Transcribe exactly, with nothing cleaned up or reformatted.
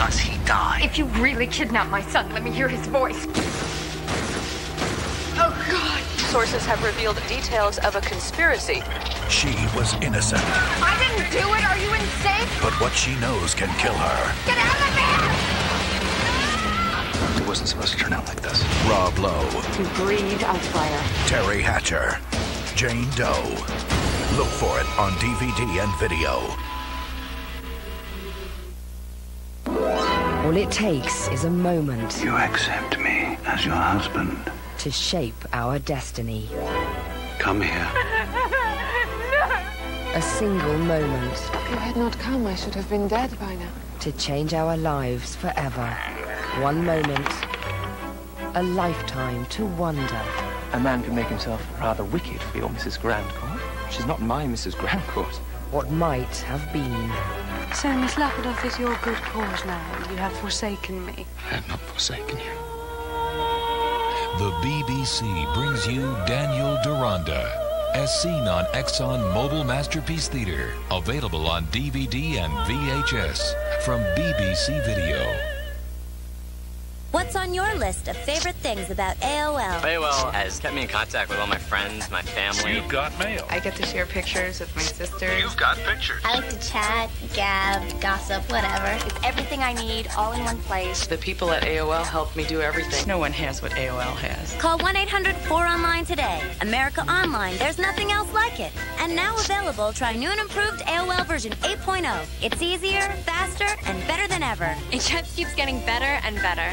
does he die? If you really kidnap my son, let me hear his voice. Oh, God. Sources have revealed details of a conspiracy. She was innocent. I didn't do it. Are you insane? But what she knows can kill her. Get out of there! It wasn't supposed to turn out like this. Rob Lowe. To breathe on fire. Terry Hatcher. Jane Doe. Look for it on D V D and video. All it takes is a moment. You accept me as your husband. To shape our destiny. Come here. No. A single moment. If you had not come, I should have been dead by now. To change our lives forever. One moment. A lifetime to wonder. A man can make himself rather wicked for your Missus Grandcourt. She's not my Missus Grandcourt. What might have been. So, Miss Lapidoff is your good cause now, and you have forsaken me. I have not forsaken you. The B B C brings you Daniel Deronda, as seen on Exxon Mobil Masterpiece Theatre, available on D V D and V H S from B B C Video. What's on your list of favorite things about A O L? A O L has kept me in contact with all my friends, my family. You've got mail. I get to share pictures with my sister. You've got pictures. I like to chat, gab, gossip, whatever. It's everything I need, all in one place. The people at A O L helped me do everything. No one has what A O L has. Call one eight hundred four online today. America Online, there's nothing else like it. And now available, try new and improved A O L version eight point oh. It's easier, faster, and better than ever. It just keeps getting better and better.